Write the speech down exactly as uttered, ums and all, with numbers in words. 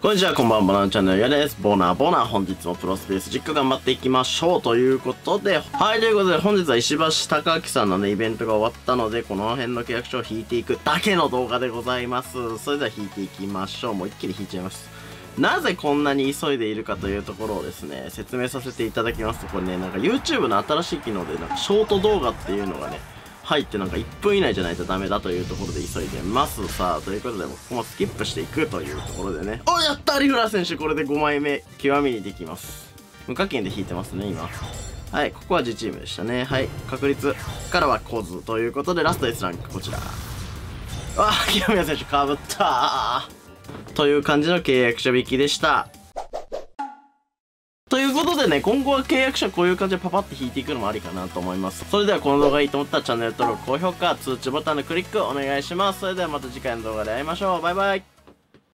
こんにちは、こんばんは、ボナンチャンネルやです。ボナボナ、本日もプロスペース実況頑張っていきましょうということで、はい、ということで本日は石橋貴明さんのね、イベントが終わったので、この辺の契約書を引いていくだけの動画でございます。それでは引いていきましょう。もう一気に引いちゃいます。なぜこんなに急いでいるかというところをですね、説明させていただきますと、これね、なんか YouTube の新しい機能で、なんかショート動画っていうのがね、入ってなんかいっぷん以内じゃないとダメだというところで急いでます。さあ、ということで、ここもスキップしていくというところでね。お、やったー、リフラー選手、これでごまいめ、極みにできます。無課金で引いてますね、今。はい、ここは自チームでしたね。はい、確率からは小津ということで、ラスト S ランク、こちら。あ、清宮選手、かぶったーという感じの契約書引きでした。ということでね、今後は契約書こういう感じでパパって引いていくのもありかなと思います。それではこの動画がいいと思ったらチャンネル登録、高評価、通知ボタンのクリックお願いします。それではまた次回の動画で会いましょう。バイバイ。